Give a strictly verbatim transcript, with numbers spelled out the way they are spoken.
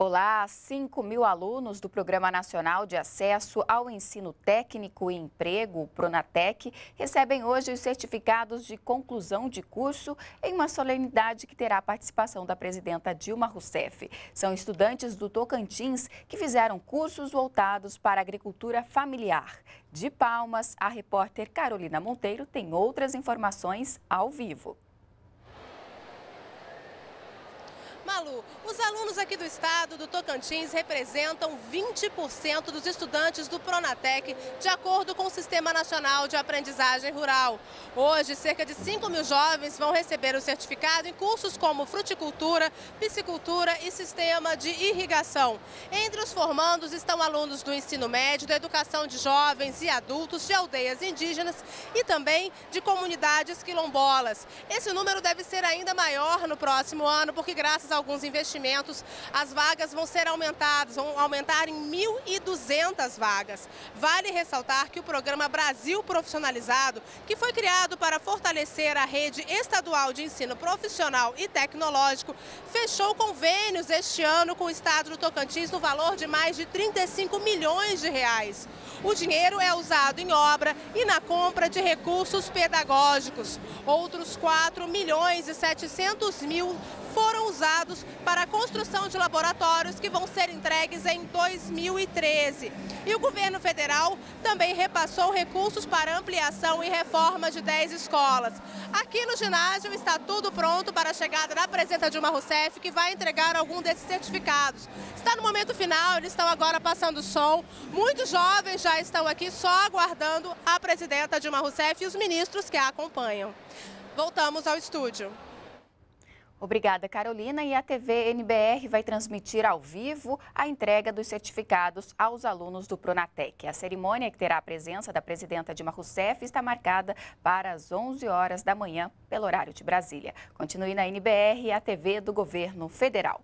Olá, cinco mil alunos do Programa Nacional de Acesso ao Ensino Técnico e Emprego, Pronatec, recebem hoje os certificados de conclusão de curso em uma solenidade que terá a participação da presidenta Dilma Rousseff. São estudantes do Tocantins que fizeram cursos voltados para a agricultura familiar. De Palmas, a repórter Carolina Monteiro tem outras informações ao vivo. Malu, os alunos aqui do estado do Tocantins representam vinte por cento dos estudantes do Pronatec, de acordo com o Sistema Nacional de Aprendizagem Rural. Hoje, cerca de cinco mil jovens vão receber o certificado em cursos como fruticultura, piscicultura e sistema de irrigação. Entre os formandos estão alunos do ensino médio, da educação de jovens e adultos, de aldeias indígenas e também de comunidades quilombolas. Esse número deve ser ainda maior no próximo ano, porque graças a alguns investimentos, as vagas vão ser aumentadas, vão aumentar em mil e duzentas vagas. Vale ressaltar que o programa Brasil Profissionalizado, que foi criado para fortalecer a rede estadual de ensino profissional e tecnológico, fechou convênios este ano com o estado do Tocantins no valor de mais de trinta e cinco milhões de reais. O dinheiro é usado em obra e na compra de recursos pedagógicos. Outros quatro milhões e setecentos mil foram usados para a construção de laboratórios que vão ser entregues em dois mil e treze. E o governo federal também repassou recursos para ampliação e reforma de dez escolas. Aqui no ginásio está tudo pronto para a chegada da presidenta Dilma Rousseff, que vai entregar algum desses certificados. Está no momento final, eles estão agora passando som. Muitos jovens já estão aqui só aguardando a presidenta Dilma Rousseff e os ministros que a acompanham. Voltamos ao estúdio. Obrigada, Carolina. E a T V N B R vai transmitir ao vivo a entrega dos certificados aos alunos do Pronatec. A cerimônia, que terá a presença da presidenta Dilma Rousseff, está marcada para as onze horas da manhã, pelo horário de Brasília. Continue na N B R, a T V do Governo Federal.